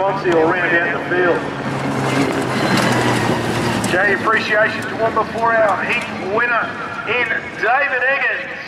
Bonsie will round out the field. Showing appreciation to 1 before our heat winner in David Eggen.